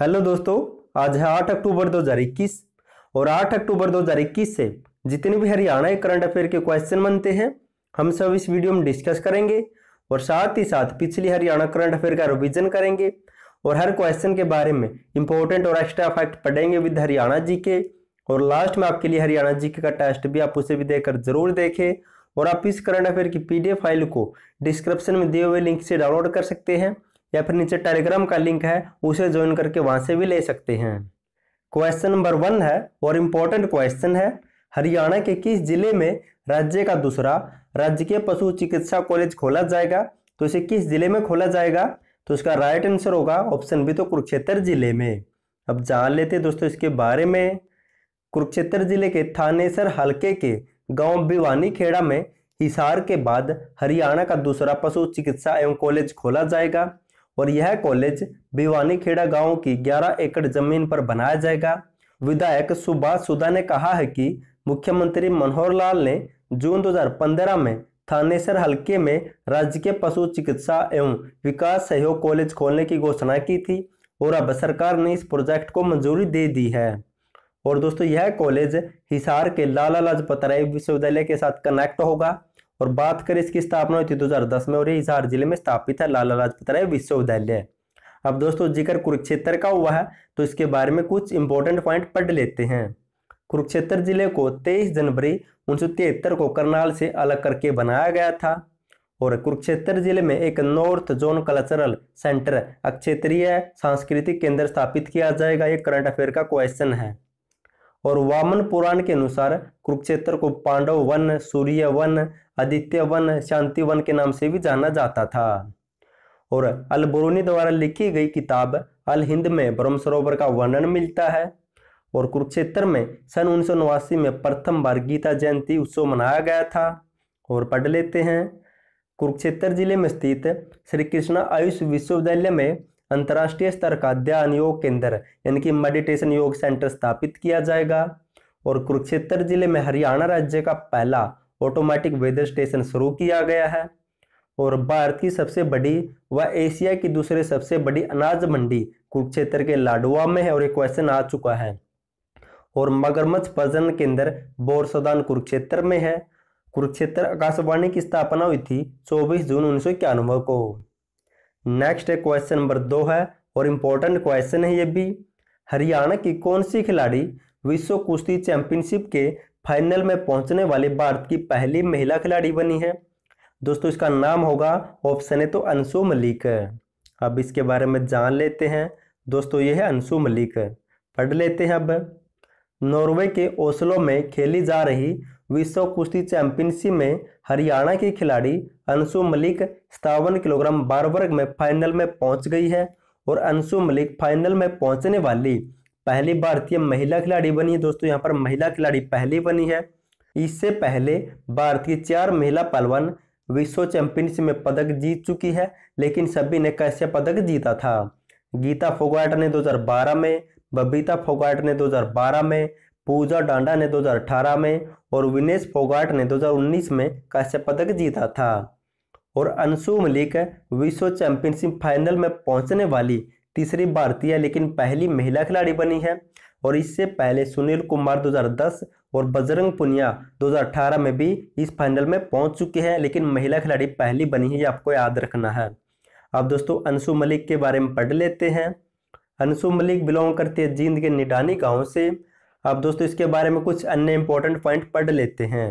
Hello दोस्तों, आज है 8 अक्टूबर 2021 और 8 अक्टूबर 2021 से जितने भी हरियाणा के करंट अफेयर के क्वेश्चन बनते हैं हम सब इस वीडियो में डिस्कस करेंगे और साथ ही साथ पिछली हरियाणा करंट अफेयर का रिवीजन करेंगे और हर क्वेश्चन के बारे में इंपॉर्टेंट और एक्स्ट्रा फैक्ट पढ़ेंगे विद हरियाणा जीके। और लास्ट में आपके लिए हरियाणा जीके का टेस्ट भी आप उसे भी देकर जरूर देखें। और आप इस करंट अफेयर की PDF फाइल को डिस्क्रिप्शन में दिए हुए लिंक से डाउनलोड कर सकते हैं या फिर नीचे टेलीग्राम का लिंक है उसे ज्वाइन करके वहां से भी ले सकते हैं। क्वेश्चन नंबर 1 है और इम्पोर्टेंट क्वेश्चन है, हरियाणा के किस जिले में राज्य का दूसरा राजकीय पशु चिकित्सा कॉलेज खोला जाएगा? तो इसे किस जिले में खोला जाएगा? तो इसका राइट आंसर होगा ऑप्शन बी, तो कुरुक्षेत्र जिले में। अब जान लेते दोस्तों इसके बारे में। कुरुक्षेत्र जिले के थानेसर हलके के गाँव बिस्वानी खेड़ा में हिसार के बाद हरियाणा का दूसरा पशु चिकित्सा एवं कॉलेज खोला जाएगा और यह कॉलेज बिस्वानी खेड़ा गाँव की 11 एकड़ जमीन पर बनाया जाएगा। विधायक सुभाष सुधा ने कहा है कि मुख्यमंत्री मनोहर लाल ने जून 2015 में थानेसर हलके में राजकीय पशु चिकित्सा एवं विकास सहयोग कॉलेज खोलने की घोषणा की थी और अब सरकार ने इस प्रोजेक्ट को मंजूरी दे दी है। और दोस्तों यह कॉलेज हिसार के लाला लाजपत राय विश्वविद्यालय के साथ कनेक्ट होगा। और बात करें इसकी स्थापना हुई थी 2010 में और ये हिसार जिले में स्थापित है लाला लाजपत राय विश्वविद्यालय। अब दोस्तों जिक्र कुरुक्षेत्र का हुआ है तो इसके बारे में कुछ इंपॉर्टेंट पॉइंट पढ़ लेते हैं। कुरुक्षेत्र जिले को 23 जनवरी 1973 को करनाल से अलग करके बनाया गया था और कुरुक्षेत्र जिले में एक नॉर्थ जोन कल्चरल सेंटर क्षेत्रीय सांस्कृतिक केंद्र स्थापित किया जाएगा। ये करंट अफेयर का क्वेश्चन है। और वामन पुराण के अनुसार कुरुक्षेत्र को पांडव वन, सूर्य वन, आदित्य वन, शांति वन के नाम से भी जाना जाता था। और अल बरूनी द्वारा लिखी गई किताब अल हिंद में ब्रह्म सरोवर का वर्णन मिलता है। और कुरुक्षेत्र में सन 1989 में प्रथम बार गीता जयंती उत्सव मनाया गया था। और पढ़ लेते हैं, कुरुक्षेत्र जिले में स्थित श्री कृष्णा आयुष विश्वविद्यालय में अंतर्राष्ट्रीय स्तर का ध्यान योग केंद्र यानी कि मेडिटेशन योग सेंटर स्थापित किया जाएगा। और कुरुक्षेत्र जिले में हरियाणा राज्य का पहला ऑटोमेटिक वेदर स्टेशन शुरू किया गया है। और भारत की सबसे बड़ी व एशिया की दूसरे सबसे बड़ी अनाज मंडी कुरुक्षेत्र के लाडवा में है और ये क्वेश्चन आ चुका है। और मगरमच्छ प्रजनन केंद्र बोरसदान कुरुक्षेत्र में है। कुरुक्षेत्र आकाशवाणी की स्थापना हुई थी 24 जून 1991 को। नेक्स्ट क्वेश्चन नंबर 2 है और इम्पोर्टेंट क्वेश्चन है ये भी, हरियाणा की कौन सी खिलाड़ी विश्व कुश्ती चैंपियनशिप के फाइनल में पहुंचने वाली भारत की पहली महिला खिलाड़ी बनी है? दोस्तों इसका नाम होगा ऑप्शन है तो अंशु मलिक। अब इसके बारे में जान लेते हैं। दोस्तों यह है अंशु मलिक। पढ़ लेते हैं। अब नॉर्वे के ओस्लो में खेली जा रही विश्व कुश्ती चैंपियनशिप में हरियाणा की खिलाड़ी अंशु मलिक 57 किलोग्राम बार वर्ग में फाइनल में पहुंच गई है और अंशु मलिक फाइनल में पहुंचने वाली पहली भारतीय महिला खिलाड़ी बनी है। दोस्तों यहाँ पर महिला खिलाड़ी पहली बनी है। इससे पहले भारत की 4 महिला पहलवान विश्व चैंपियनशिप में पदक जीत चुकी है लेकिन सभी ने कैंस्य पदक जीता था। गीता फोगाट ने 2012 में, बबीता फोगाट ने 2012 में, पूजा डांडा ने 2018 में और विनेश फोगाट ने 2019 में कैंस्य पदक जीता था। और अंशु मलिक विश्व चैंपियनशिप फाइनल में पहुंचने वाली तीसरी भारतीय लेकिन पहली महिला खिलाड़ी बनी है। और इससे पहले सुनील कुमार 2010 और बजरंग पुनिया 2018 में भी इस फाइनल में पहुंच चुके हैं लेकिन महिला खिलाड़ी पहली बनी है, ये आपको याद रखना है। अब दोस्तों अंशु मलिक के बारे में पढ़ लेते हैं। अंशु मलिक बिलोंग करती है जींद के निडानी गाँव से। अब दोस्तों इसके बारे में कुछ अन्य इंपॉर्टेंट पॉइंट पढ़ लेते हैं।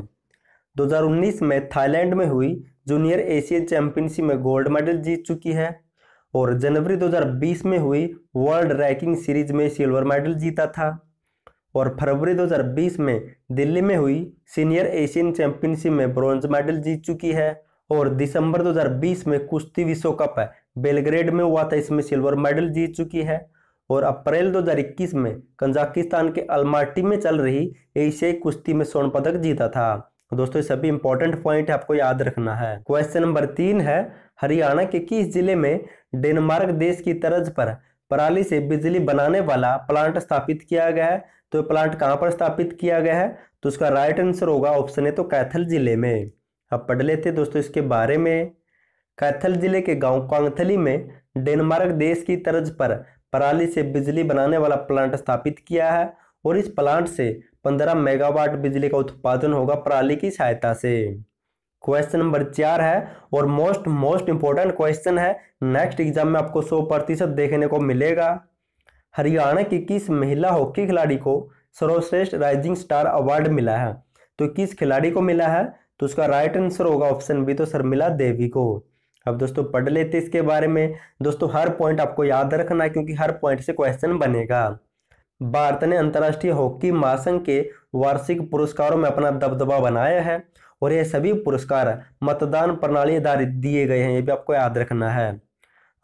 2019 में थाईलैंड में हुई जूनियर एशियन चैंपियनशिप में गोल्ड मेडल जीत चुकी है और जनवरी 2020 में हुई वर्ल्ड रैंकिंग सीरीज में सिल्वर मेडल जीता था। और फरवरी 2020 में दिल्ली में हुई सीनियर एशियन चैंपियनशिप में ब्रॉन्ज मेडल जीत चुकी है। और दिसंबर 2020 में कुश्ती विश्व कप बेलग्रेड में हुआ था, इसमें सिल्वर मेडल जीत चुकी है। और अप्रैल 2021 में कजाकिस्तान के अलमाटी में चल रही एशियाई कुश्ती में स्वर्ण पदक जीता था। दोस्तों सभी इंपॉर्टेंट पॉइंट आपको याद रखना है। क्वेश्चन नंबर 3 है, हरियाणा के किस जिले में डेनमार्क देश की तर्ज पर पराली से बिजली बनाने वाला प्लांट स्थापित किया गया है? तो प्लांट कहां पर स्थापित किया गया है? तो उसका राइट आंसर होगा ऑप्शन है तो कैथल जिले में। अब पढ़ लेते दोस्तों इसके बारे में। कैथल जिले के गांव कांगथली में डेनमार्क देश की तर्ज पर पराली से बिजली बनाने वाला प्लांट स्थापित किया है और इस प्लांट से 15 मेगावाट बिजली का उत्पादन होगा पराली की सहायता से। क्वेश्चन नंबर 4 है और मोस्ट इंपॉर्टेंट क्वेश्चन है, नेक्स्ट एग्जाम में आपको 100% देखने को मिलेगा। हरियाणा की किस महिला हॉकी खिलाड़ी को सर्वश्रेष्ठ राइजिंग स्टार अवार्ड मिला है? तो किस खिलाड़ी को मिला है? तो उसका राइट आंसर होगा ऑप्शन बी, तो शर्मिला देवी को। अब दोस्तों पढ़ लेते इसके बारे में। दोस्तों हर पॉइंट आपको याद रखना है क्योंकि हर पॉइंट से क्वेश्चन बनेगा। भारत ने अंतर्राष्ट्रीय हॉकी महासंघ के वार्षिक पुरस्कारों में अपना दबदबा बनाया है और ये सभी पुरस्कार मतदान प्रणाली आधारित दिए गए हैं, ये भी आपको याद रखना है।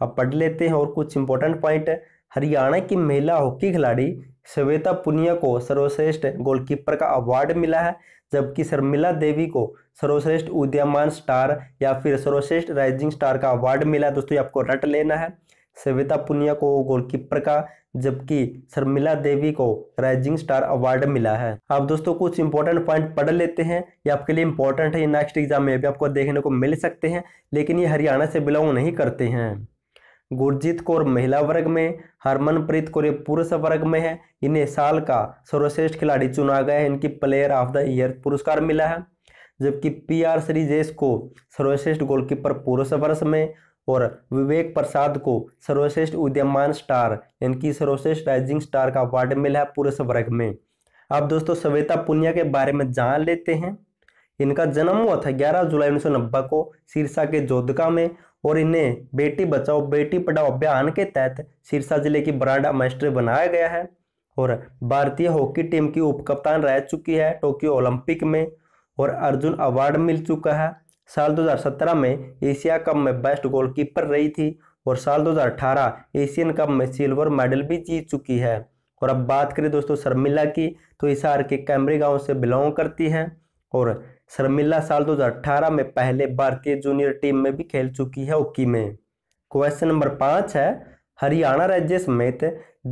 अब पढ़ लेते हैं और कुछ इंपॉर्टेंट पॉइंट। हरियाणा की महिला हॉकी खिलाड़ी सविता पुनिया को सर्वश्रेष्ठ गोलकीपर का अवार्ड मिला है, जबकि शर्मिला देवी को सर्वश्रेष्ठ उदीयमान स्टार या फिर सर्वश्रेष्ठ राइजिंग स्टार का अवार्ड मिला। दोस्तों ये आपको रट लेना है, सविता पुनिया को गोलकीपर का, जबकि शर्मिला देवी को राइजिंग स्टार अवार्ड मिला है। अब दोस्तों कुछ इंपॉर्टेंट पॉइंट पढ़ लेते हैं, ये आपके लिए इंपॉर्टेंट है, नेक्स्ट एग्जाम में भी आपको देखने को मिल सकते हैं, लेकिन ये हरियाणा से बिलोंग नहीं करते हैं। गुरजीत कौर महिला वर्ग में, हरमनप्रीत कौर पुरुष वर्ग में है, इन्हें साल का सर्वश्रेष्ठ खिलाड़ी चुना गया है, इनकी प्लेयर ऑफ द ईयर पुरस्कार मिला है, जबकि पी.आर. श्रीजेश को सर्वश्रेष्ठ गोलकीपर पुरुष वर्ग में और विवेक प्रसाद को सर्वश्रेष्ठ उदीयमान स्टार इनकी सर्वश्रेष्ठ राइजिंग स्टार का अवार्ड मिला है पुरुष वर्ग में। अब दोस्तों सविता पुनिया के बारे में जान लेते हैं। इनका जन्म हुआ था 11 जुलाई 1990 को सिरसा के जोधका में और इन्हें बेटी बचाओ बेटी पढ़ाओ अभियान के तहत सिरसा जिले की ब्रांड एम्बेसडर बनाया गया है और भारतीय हॉकी टीम की उपकप्तान रह चुकी है टोक्यो ओलंपिक में और अर्जुन अवार्ड मिल चुका है। साल 2017 में एशिया कप में बेस्ट गोलकीपर रही थी और साल 2018 एशियन कप में सिल्वर मेडल भी जीत चुकी है। और अब बात करें दोस्तों शर्मिला की, तो हिसार के कैमरी गांव से बिलोंग करती हैं और शर्मिला साल 2018 में पहले भारतीय जूनियर टीम में भी खेल चुकी है हॉकी में। क्वेश्चन नंबर 5 है, हरियाणा राज्य समेत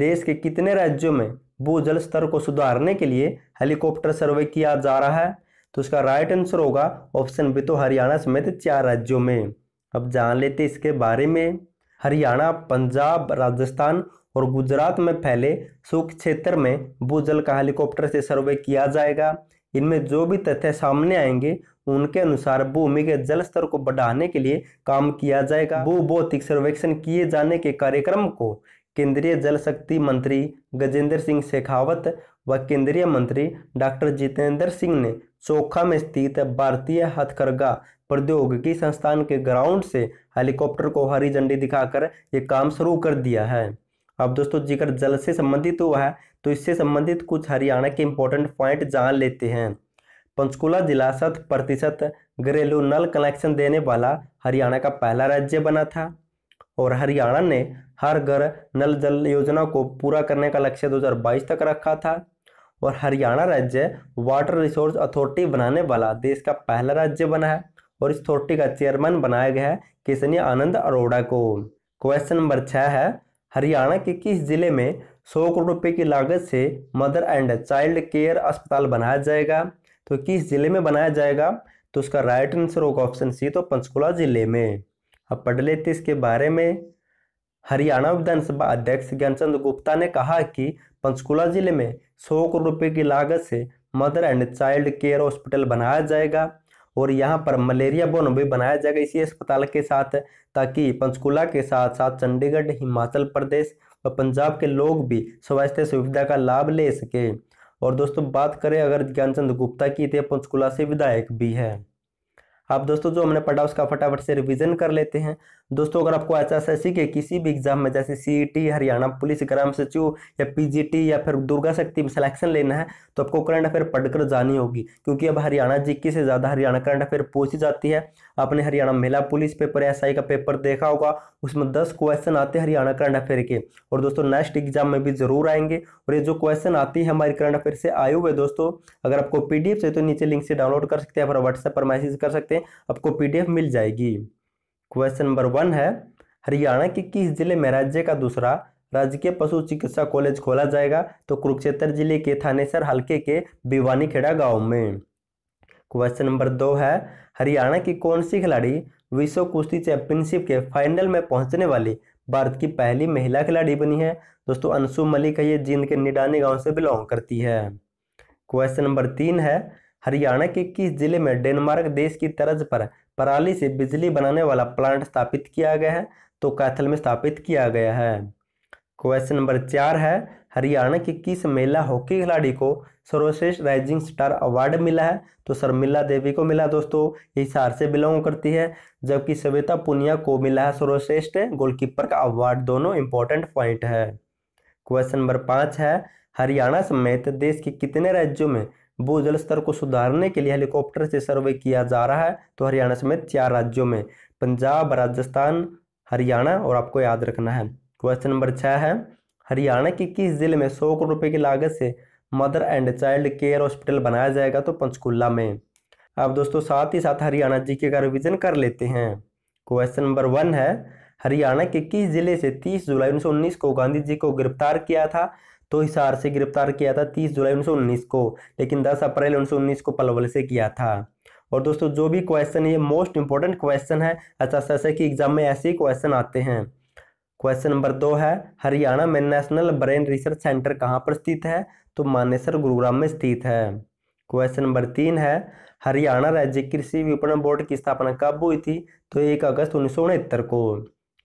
देश के कितने राज्यों में भूजल स्तर को सुधारने के लिए हेलीकॉप्टर सर्वे किया जा रहा है? तो इसका राइट आंसर होगा ऑप्शन बी, तो हरियाणा समेत 4 राज्यों में। अब जान लेते इसके बारे में। हरियाणा, पंजाब, राजस्थान और गुजरात में फैले शुष्क क्षेत्र में भूजल का हेलीकॉप्टर से सर्वे किया जाएगा। इनमें जो भी तथ्य सामने आएंगे उनके अनुसार भूमि के जल स्तर को बढ़ाने के लिए काम किया जाएगा। भूभौतिक सर्वेक्षण किए जाने के कार्यक्रम को केंद्रीय जल शक्ति मंत्री गजेंद्र सिंह शेखावत व केंद्रीय मंत्री डॉक्टर जितेंद्र सिंह ने चोखा में स्थित भारतीय हथकरघा प्रौद्योगिकी संस्थान के ग्राउंड से हेलीकॉप्टर को हरी झंडी दिखाकर ये काम शुरू कर दिया है। अब दोस्तों जिक्र जल से संबंधित हुआ है तो इससे संबंधित कुछ हरियाणा के इंपॉर्टेंट पॉइंट जान लेते हैं। पंचकुला जिला 100% घरेलू नल कनेक्शन देने वाला हरियाणा का पहला राज्य बना था और हरियाणा ने हर घर नल जल योजना को पूरा करने का लक्ष्य 2022 तक रखा था और हरियाणा राज्य वाटर रिसोर्स अथॉरिटी बनाने वाला देश का पहला राज्य बना है और इस अथॉरिटी का चेयरमैन बनाया गया है किशनी आनंद अरोड़ा को। क्वेश्चन नंबर 6 है, हरियाणा के किस जिले में 100 करोड़ रुपए की लागत से मदर एंड चाइल्ड केयर अस्पताल बनाया जाएगा? तो किस जिले में बनाया जाएगा? तो उसका राइट आंसर होगा ऑप्शन सी, तो पंचकुला जिले में। अब पढ़ लेते इसके बारे में। हरियाणा विधानसभा अध्यक्ष ज्ञान चंद गुप्ता ने कहा कि पंचकुला जिले में 100 करोड़ रुपए की लागत से mother and child care hospital बनाया जाएगा और यहां पर मलेरिया बोन भी बनाया जाएगा इसी अस्पताल के साथ, ताकि पंचकुला के साथ साथ चंडीगढ़, हिमाचल प्रदेश और पंजाब के लोग भी स्वास्थ्य सुविधा का लाभ ले सके। और दोस्तों बात करें अगर ज्ञान चंद गुप्ता की, थे पंचकुला से विधायक भी है। आप दोस्तों जो हमने पढ़ा उसका फटाफट से रिवीजन कर लेते हैं। दोस्तों अगर आपको एचएसएससी के किसी भी एग्जाम में जैसे सीईटी, हरियाणा पुलिस, ग्राम सचिव या पीजीटी या फिर दुर्गा शक्ति में सिलेक्शन लेना है तो आपको करंट अफेयर पढ़कर जानी होगी, क्योंकि अब हरियाणा जीके से ज़्यादा हरियाणा करंट अफेयर पूछी जाती है। आपने हरियाणा महिला पुलिस पेपर, एसआई का पेपर देखा होगा, उसमें 10 क्वेश्चन आते हैं हरियाणा करंट अफेयर के और दोस्तों नेक्स्ट एग्जाम में भी जरूर आएंगे। और ये जो क्वेश्चन आती है हमारे करंट अफेयर से आए हुए दोस्तों, अगर आपको पीडीएफ चाहिए तो नीचे लिंक से डाउनलोड कर सकते हैं या व्हाट्सएप पर मैसेज कर सकते हैं, आपको पीडीएफ मिल जाएगी। क्वेश्चन नंबर 1 है, हरियाणा के किस जिले में राज्य का दूसरा राजकीय पशु चिकित्सा कॉलेज खोला जाएगा? तो कुरुक्षेत्र जिले के थानेसर हलके के बिस्वानी खेड़ा गांव में। क्वेश्चन नंबर 2 है, हरियाणा की कौन सी खिलाड़ी विश्व कुश्ती चैंपियनशिप के फाइनल में पहुंचने वाली भारत की पहली महिला खिलाड़ी बनी है। दोस्तों अंशु मलिक है, ये जिंद के निडानी गांव से बिलोंग करती है। क्वेश्चन नंबर 3 है, हरियाणा के किस जिले में डेनमार्क देश की तर्ज पर पराली से बिजली बनाने वाला प्लांट स्थापित किया गया है? तो कैथल में स्थापित किया गया है। क्वेश्चन नंबर 4 है, हरियाणा की किस महिला हॉकी खिलाड़ी को सर्वश्रेष्ठ राइजिंग स्टार अवार्ड मिला है? तो शर्मिला देवी को मिला। दोस्तों हिसार से बिलोंग करती है, जबकि सविता पुनिया को मिला है सर्वश्रेष्ठ गोलकीपर का अवार्ड। दोनों इंपॉर्टेंट पॉइंट है। क्वेश्चन नंबर 5 है, हरियाणा समेत देश के कितने राज्यों में भूजल स्तर को सुधारने के लिए हेलीकॉप्टर से सर्वे किया जा रहा है? तो हरियाणा समेत 4 राज्यों में, पंजाब, राजस्थान, हरियाणा, और आपको याद रखना है। क्वेश्चन नंबर 6 है, हरियाणा के किस जिले में 100 करोड़ रुपए की लागत से mother and child care hospital बनाया जाएगा? तो पंचकूला में। अब दोस्तों साथ ही साथ हरियाणा जीके का रिवीजन कर लेते हैं। क्वेश्चन नंबर 1 है, हरियाणा के किस जिले से 30 जुलाई 1919 को गांधी जी को गिरफ्तार किया था? तो हिसार से गिरफ्तार किया था 30 जुलाई 1919 को, लेकिन 10 अप्रैल 1919 को पलवल से किया था। और दोस्तों जो भी क्वेश्चन, ये मोस्ट इंपॉर्टेंट क्वेश्चन है, अच्छा कि एग्जाम में ऐसे ही क्वेश्चन आते हैं। क्वेश्चन नंबर 2 है, हरियाणा में नेशनल ब्रेन रिसर्च सेंटर कहाँ पर स्थित है? तो मानेसर, गुरुग्राम में स्थित है। क्वेश्चन नंबर 3 है, हरियाणा राज्य कृषि विपणन बोर्ड की स्थापना कब हुई थी? तो 1 अगस्त 1969 को।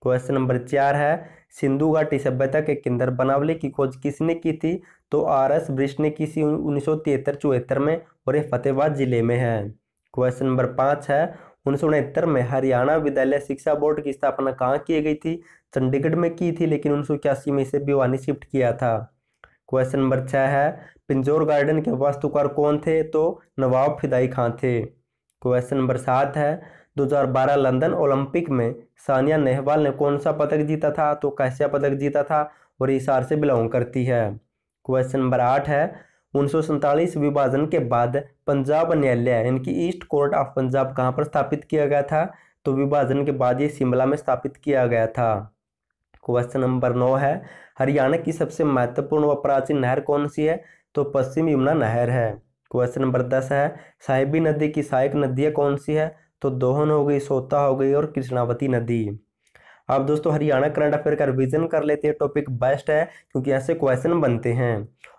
क्वेश्चन नंबर 4 है, सिंधु घाटी सभ्यता के केंद्र बनावली की खोज किसने की थी? तो R.S. ब्रिसन ने की 1973-74 में, और ये फतेहाबाद जिले में है। क्वेश्चन नंबर 5 है, 1969 में हरियाणा विद्यालय शिक्षा बोर्ड की स्थापना कहाँ की गई थी? चंडीगढ़ में की थी, लेकिन 1981 में इसे भिवानी शिफ्ट किया था। क्वेश्चन नंबर 6 है, पिंजौर गार्डन के वास्तुकार कौन थे? तो नवाब फिदाई खां थे। क्वेश्चन नंबर 7 है, 2012 लंदन ओलंपिक में सानिया नेहवाल ने कौन सा पदक जीता था? तो कांस्य पदक जीता था, और हिसार से बिलोंग करती है। क्वेश्चन नंबर 8 है, 1947 विभाजन के बाद पंजाब न्यायालय इनकी ईस्ट कोर्ट ऑफ पंजाब कहाँ पर स्थापित किया गया था? तो विभाजन के बाद ये शिमला में स्थापित किया गया था। क्वेश्चन नंबर 9 है, हरियाणा की सबसे महत्वपूर्ण व प्राचीन नहर कौन सी है? तो पश्चिम यमुना नहर है। क्वेश्चन नंबर 10 है, साहिबी नदी की सहायक नदियाँ कौन सी है? तो दोहन हो गई, सोता हो गई, और कृष्णावती नदी। अब दोस्तों हरियाणा करंट अफेयर का रिवीजन कर लेते हैं। टॉपिक बेस्ट है क्योंकि ऐसे क्वेश्चन बनते हैं।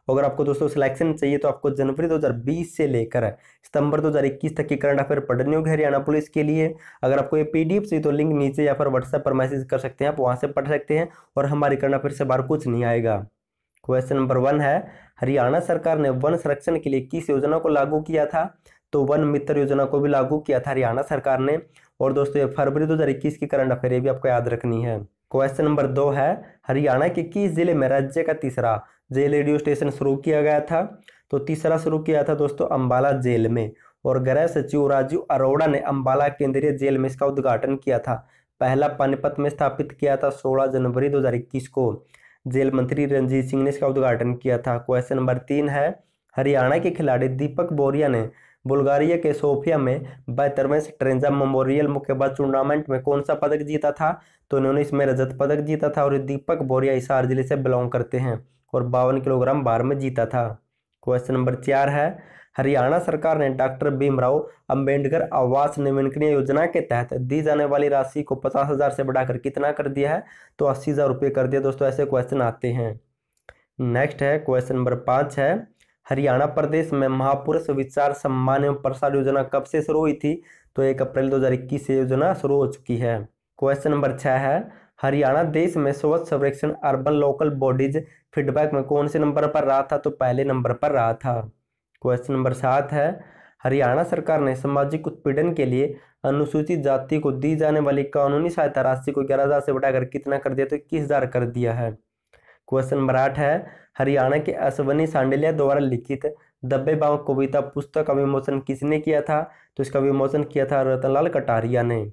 अगर आपको दोस्तों सिलेक्शन चाहिए तो आपको जनवरी 2020 से लेकर सितंबर 2021 तक की करंट अफेयर पढ़नी होगी हरियाणा पुलिस के लिए। अगर आपको ये PDF चाहिए तो लिंक नीचे या फिर व्हाट्सएप पर मैसेज कर सकते हैं, आप वहाँ से पढ़ सकते हैं, और हमारी करंट अफेयर से बाहर कुछ नहीं आएगा। क्वेश्चन नंबर 1 है, हरियाणा सरकार ने वन संरक्षण के लिए किस योजना को लागू किया था? तो वन मित्र योजना को भी लागू किया था हरियाणा सरकार ने। और दोस्तों ये फरवरी 2021 की करंट अफेयर, ये भी आपको याद रखनी है। क्वेश्चन नंबर 2 है, हरियाणा के किस जिले में राज्य का तीसरा जेल रेडियो स्टेशन शुरू किया गया था? तो तीसरा शुरू किया था दोस्तों अम्बाला जेल में, और गृह सचिव राजीव अरोड़ा ने अम्बाला केंद्रीय जेल में इसका उद्घाटन किया था। पहला पानीपत में स्थापित किया था 16 जनवरी 2021 को। जेल मंत्री रंजीत सिंह ने इसका उद्घाटन किया था। क्वेश्चन नंबर 3 है, हरियाणा के खिलाड़ी दीपक बोरिया ने बुल्गारिया के सोफिया में 72वें स्ट्रेंजा मेमोरियल मुक्केबाज टूर्नामेंट में कौन सा पदक जीता था? तो उन्होंने इसमें रजत पदक जीता था, और दीपक बोरिया हिसार जिले से बिलोंग करते हैं, और 52 किलोग्राम भार में जीता था। क्वेश्चन नंबर 4 है, हरियाणा सरकार ने डॉक्टर भीमराव अंबेडकर आवास नवीनीकरण योजना के तहत दी जाने वाली राशि को 50,000 से बढ़ाकर कितना कर दिया है? तो 80,000 रुपये कर दिया। दोस्तों ऐसे क्वेश्चन आते हैं। नेक्स्ट है, क्वेश्चन नंबर 5 है, हरियाणा प्रदेश में महापुरुष विचार सम्मान एवं प्रसार योजना कब से शुरू हुई थी? तो 1 अप्रैल 2021 से योजना शुरू हो चुकी है। क्वेश्चन नंबर 6 है, हरियाणा देश में स्वच्छ सर्वेक्षण अर्बन लोकल बॉडीज फीडबैक में कौन से नंबर पर रहा था? तो पहले नंबर पर रहा था। क्वेश्चन नंबर 7 है, हरियाणा सरकार ने सामाजिक उत्पीड़न के लिए अनुसूचित जाति को दी जाने वाली कानूनी सहायता राशि को 11,000 से बढ़ाकर कितना कर दिया? तो 21,000 कर दिया है। क्वेश्चन नंबर 8 है, हरियाणा के अश्वनी सांडिल्या द्वारा लिखित दब्बे बाँव कविता पुस्तक का विमोचन किसने किया था? तो इसका विमोचन किया था रतनलाल कटारिया ने।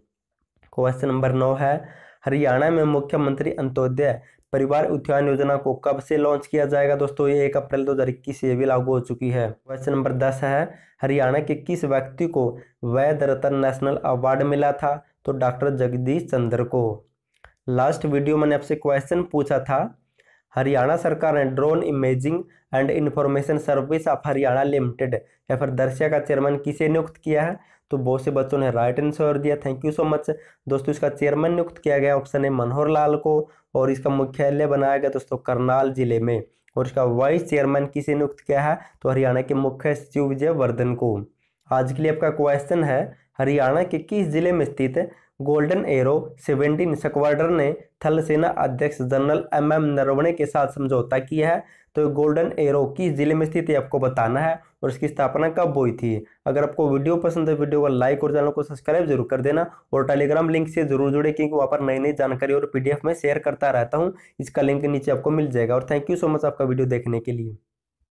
क्वेश्चन नंबर 9 है, हरियाणा में मुख्यमंत्री अंत्योदय परिवार उत्थान योजना को कब से लॉन्च किया जाएगा? दोस्तों ये 1 अप्रैल 2021 से भी लागू हो चुकी है। क्वेश्चन नंबर 10 है, हरियाणा के किस व्यक्ति को वैध रत्न नेशनल अवार्ड मिला था? तो डॉक्टर जगदीश चंद्र को। लास्ट वीडियो मैंने आपसे क्वेश्चन पूछा था, हरियाणा सरकार ने drone imaging and information service of Haryana limited या फिर दर्शिया का चेयरमैन किसे नियुक्त किया है? तो बहुत से बच्चों ने राइट आंसर दिया, थैंक यू सो मच। दोस्तों इसका चेयरमैन नियुक्त किया गया ऑप्शन है मनोहर लाल को, और इसका मुख्यालय बनाया गया दोस्तों करनाल जिले में, और इसका वाइस चेयरमैन किसे नियुक्त किया है तो हरियाणा के मुख्य सचिव विजय वर्धन को। आज के लिए आपका क्वेश्चन है हरियाणा के किस जिले में स्थित गोल्डन एरो 17 स्क्वाड्रन ने थल सेना अध्यक्ष जनरल MM नरवणे के साथ समझौता किया है? तो गोल्डन एरो किस जिले में स्थित है आपको बताना है, और इसकी स्थापना कब हुई थी। अगर आपको वीडियो पसंद है वीडियो को लाइक और चैनल को सब्सक्राइब जरूर कर देना, और टेलीग्राम लिंक से जरूर जुड़े क्योंकि वहाँ पर नई नई जानकारी और PDF में शेयर करता रहता हूँ, इसका लिंक नीचे आपको मिल जाएगा। और थैंक यू सो मच आपका वीडियो देखने के लिए।